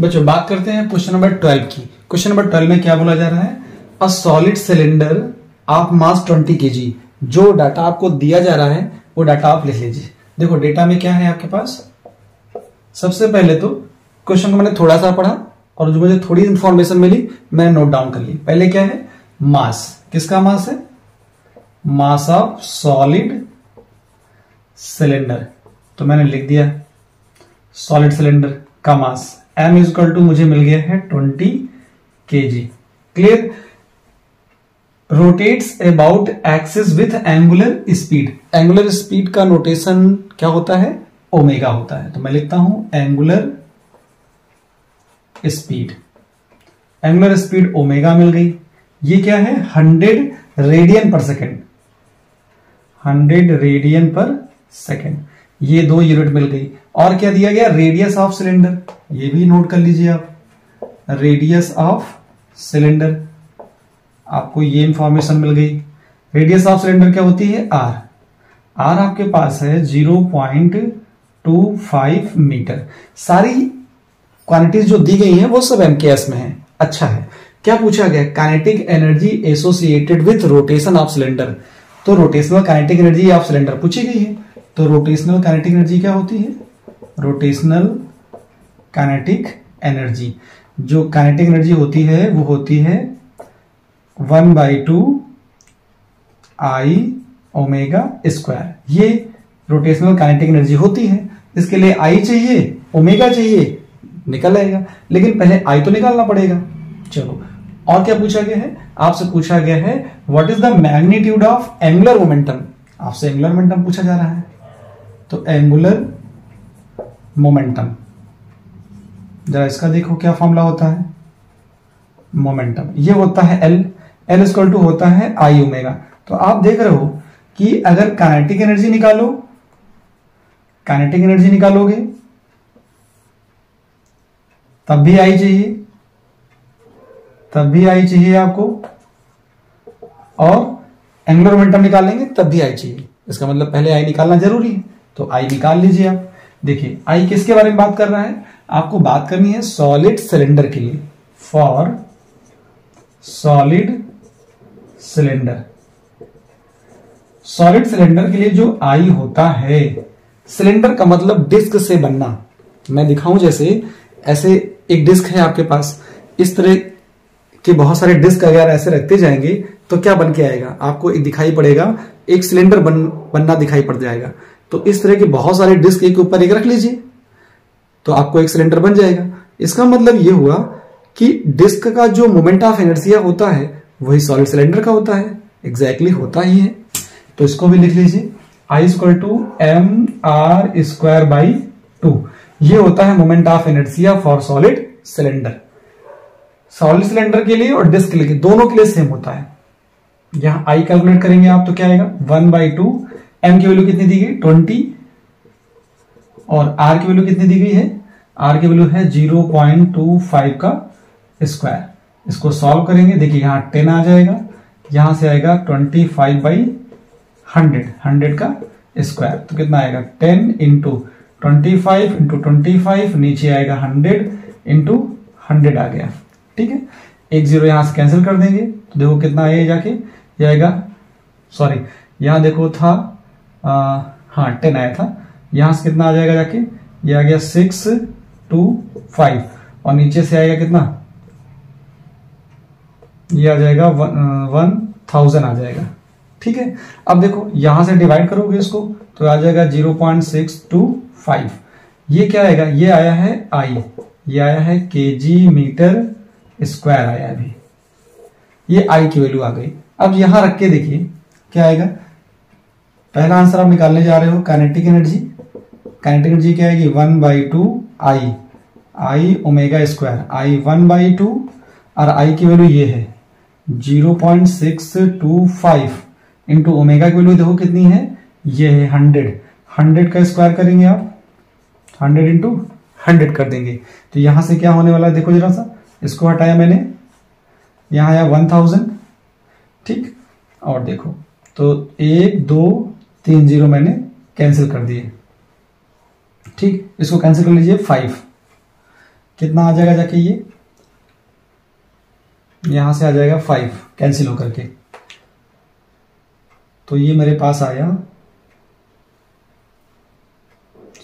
बच्चों बात करते हैं क्वेश्चन नंबर 12 की। क्वेश्चन नंबर 12 में क्या बोला जा रहा है, a solid cylinder of mass 20 kg। जो डाटा आपको दिया जा रहा है वो डाटा आप लिख लीजिए। देखो डेटा में क्या है आपके पास। सबसे पहले तो क्वेश्चन को मैंने थोड़ा सा पढ़ा और जो मुझे थोड़ी इंफॉर्मेशन मिली मैंने नोट डाउन कर ली। पहले क्या है, मास, किसका मास है, मास ऑफ सॉलिड सिलेंडर। तो मैंने लिख दिया सॉलिड सिलेंडर का मास m इजकल टू मुझे मिल गया है 20 kg। Clear, rotates about axis with angular speed. Angular speed का नोटेशन क्या होता है, ओमेगा होता है। तो मैं लिखता हूं angular speed, angular speed omega मिल गई। ये क्या है, 100 radian per second, 100 radian per second. ये 2 यूनिट मिल गई। और क्या दिया गया, रेडियस ऑफ सिलेंडर। ये भी नोट कर लीजिए आप, रेडियस ऑफ सिलेंडर, आपको ये इंफॉर्मेशन मिल गई। रेडियस ऑफ सिलेंडर क्या होती है, आर। आर आपके पास है 0.25 मीटर। सारी क्वांटिटीज जो दी गई हैं वो सब एमकेएस में है। अच्छा है, क्या पूछा गया, kinetic energy associated with rotation of cylinder. तो rotational kinetic energy of cylinder पूछी गई है। तो रोटेशनल काइनेटिक एनर्जी क्या होती है, रोटेशनल काइनेटिक एनर्जी। जो काइनेटिक एनर्जी होती है वो होती है 1/2 I ओमेगा स्क्वायर। ये रोटेशनल काइनेटिक एनर्जी होती है। इसके लिए I चाहिए, ओमेगा चाहिए, निकल आएगा, लेकिन पहले I तो निकालना पड़ेगा। चलो, और क्या पूछा गया है, आपसे पूछा गया है what is the magnitude of angular momentum. आपसे एंगुलर मोमेंटम पूछा जा रहा है। तो एंगुलर मोमेंटम, जरा इसका देखो क्या फॉर्मूला होता है, मोमेंटम ये होता है एल, एल इक्वल टू होता है आई ओमेगा। तो आप देख रहे हो कि अगर काइनेटिक एनर्जी निकालो, काइनेटिक एनर्जी निकालोगे तब भी आई चाहिए, तब भी आई चाहिए आपको, और एंगुलर मोमेंटम निकालेंगे तब भी आई चाहिए। इसका मतलब पहले आई निकालना जरूरी है। तो आई निकाल लीजिए आप। देखिए आई किसके बारे में बात कर रहा है, आपको बात करनी है सॉलिड सिलेंडर के लिए, for solid cylinder. Solid cylinder के लिए जो आई होता है, सिलेंडर का मतलब डिस्क से बनना। मैं दिखाऊं, जैसे ऐसे एक डिस्क है आपके पास, इस तरह के बहुत सारे डिस्क अगर ऐसे रखते जाएंगे तो क्या बन के आएगा, आपको एक दिखाई पड़ेगा, एक सिलेंडर बनना दिखाई पड़ जाएगा। तो इस तरह के बहुत सारे डिस्क एक ऊपर एक रख लीजिए तो आपको एक सिलेंडर बन जाएगा। इसका मतलब ये हुआ कि डिस्क का जो मोमेंट ऑफ इनर्शिया होता है वही सॉलिड सिलेंडर का होता है। एग्जैक्टली होता ही है। तो इसको भी लिख लीजिए, I square to mr square by 2। ये होता है moment of inertia for solid cylinder. Solid cylinder के लिए और डिस्क के लिए, दोनों के लिए सेम होता है। यहां आई कैलकुलेट करेंगे आप तो क्या आएगा, 1/2। एम की वैल्यू कितनी दी गई, 20, और आर की वैल्यू कितनी दी गई है, आर की वैल्यू है 0.25 का स्क्वायर। इसको सॉल्व करेंगे, देखिए यहाँ 10 आ जाएगा, यहां से आएगा 25/100 का स्क्वायर। तो कितना आएगा, 10 × 25 × 25, नीचे आएगा 100 × 100 आ गया। ठीक है, एक जीरो यहां से कैंसिल कर देंगे तो देखो कितना आएगा, जाके ये आएगा, सॉरी यहां देखो था, हाँ 10 आया था, यहां से कितना आ जाएगा, जाके ये आ गया 625, और नीचे से आएगा कितना, ये आ जाएगा 1000 आ जाएगा। ठीक है, अब देखो यहां से डिवाइड करोगे इसको तो आ जाएगा 0.625। ये क्या आएगा, ये आया है आई, ये आया है kg मीटर स्क्वायर आया अभी, ये आई की वैल्यू आ गई। अब यहां रख के देखिए क्या आएगा, पहला आंसर आप निकालने जा रहे हो काइनेटिक एनर्जी। काइनेटिक एनर्जी क्या आएगी, 1/2 I ओमेगा स्क्वायर, I 1/2, और आई की वैल्यू ये है 0.625 इंटू ओमेगा की वैल्यू देखो कितनी है, ये है 100 का स्क्वायर करेंगे आप, 100 × 100 कर देंगे। तो यहां से क्या होने वाला है, देखो जरा सा, इसको हटाया मैंने, यहाँ आया 1000। ठीक, और देखो तो 1 2 3 0 मैंने कैंसिल कर दिए। ठीक, इसको कैंसिल कर लीजिए, 5 कितना आ जाएगा जाके ये यहां से आ जाएगा 5 कैंसिल होकर के। तो ये मेरे पास आया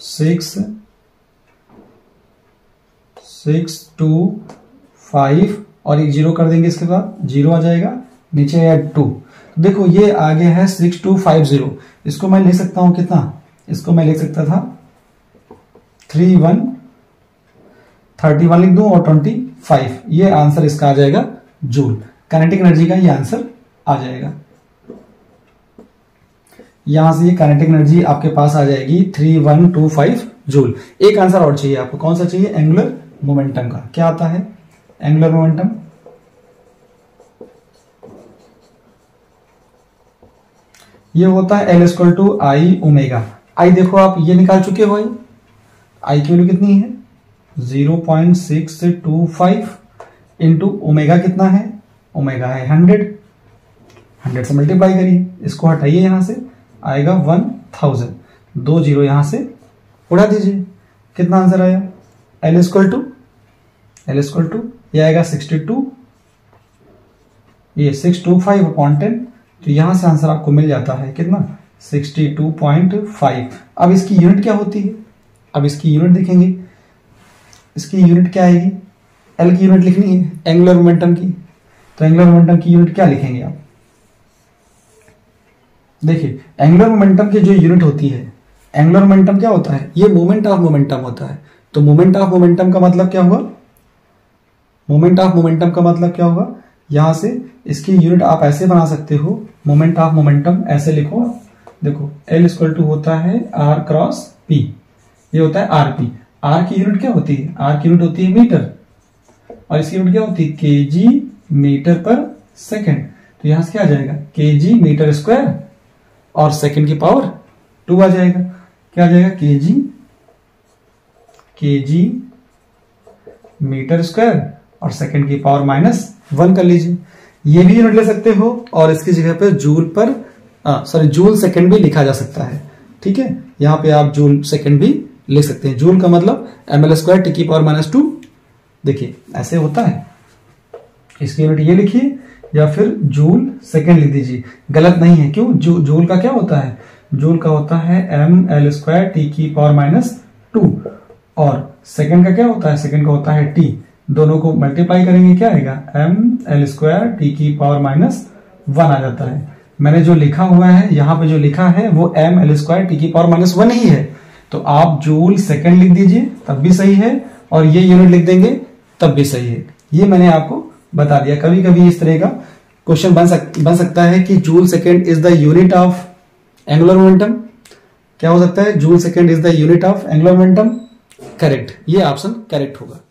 6 6 2 5 और ये जीरो कर देंगे इसके बाद जीरो आ जाएगा, नीचे आया 2। देखो ये आ गया है 6250। इसको मैं लिख सकता हूं कितना, इसको मैं लिख सकता था 31 लिख दूं और 25। ये आंसर इसका आ जाएगा जूल, काइनेटिक एनर्जी का ये आंसर आ जाएगा। यहां से ये काइनेटिक एनर्जी आपके पास आ जाएगी 3125 जूल। एक आंसर और चाहिए आपको, कौन सा चाहिए, एंगुलर मोमेंटम का। क्या आता है एंगुलर मोमेंटम, ये होता है L equal to I omega. I देखो आप ये निकाल चुके हो, आई की वैल्यू कितनी है 0.625 इंटू ओमेगा कितना है, ओमेगा है 100 से मल्टीप्लाई करिए, इसको हटाइए यहां से आएगा 1000, 2 जीरो यहां से उड़ा दीजिए। कितना आंसर आया एल इक्वल टू यह आएगा 62, ये 625/10। तो यहां से आंसर आपको मिल जाता है कितना 62.5। अब इसकी यूनिट क्या होती है, अब इसकी यूनिट देखेंगे, इसकी यूनिट क्या आएगी, एल की यूनिट लिखनी है एंगुलर मोमेंटम की। तो एंगुलर मोमेंटम की यूनिट क्या लिखेंगे आप, देखिए एंगुलर मोमेंटम की जो यूनिट होती है, एंगुलर मोमेंटम क्या होता है, ये मोमेंट ऑफ मोमेंटम होता है। तो मोमेंट ऑफ मोमेंटम का मतलब क्या हुआ, मोमेंट ऑफ मोमेंटम का मतलब क्या हुआ, यहां से इसकी यूनिट आप ऐसे बना सकते हो, मोमेंट ऑफ मोमेंटम ऐसे लिखो, देखो एल इक्वल टू होता है आर क्रॉस पी, ये होता है आर पी। आर की यूनिट क्या होती है, आर की यूनिट होती है मीटर और इसकी यूनिट क्या होती है केजी मीटर पर सेकंड। तो यहां से क्या आ जाएगा केजी मीटर स्क्वायर और सेकंड की पावर 2 आ जाएगा। क्या आ जाएगा केजी मीटर स्क्वायर और सेकंड की पावर -1 कर लीजिए। ये भी यूनिट ले सकते हो और इसकी जगह पे जूल पर जूल सेकंड भी लिखा जा सकता है, ठीक है। यहां पे आप जूल सेकंड भी लिख सकते हैं, जूल का मतलब mL²T⁻²। देखिए ऐसे होता है, इसकी यूनिट ये लिखिए या फिर जूल सेकंड लिख दीजिए, गलत नहीं है। क्यों, जूल का क्या होता है, जूल का होता है mL²T⁻², और सेकंड का क्या होता है, सेकंड का होता है टी। दोनों को मल्टीप्लाई करेंगे क्या आएगा mL²T⁻1 आ जाता है। मैंने जो लिखा हुआ है यहाँ पे जो लिखा है वो mL²T⁻1 ही है। तो आप जूल सेकंड लिख दीजिए तब भी सही है और ये यूनिट लिख देंगे तब भी सही है। ये मैंने आपको बता दिया। कभी कभी इस तरह का क्वेश्चन बन सकता है कि joule second is the unit of angular momentum. क्या हो सकता है, joule second is the unit of angular momentum. Correct, ये ऑप्शन करेक्ट होगा।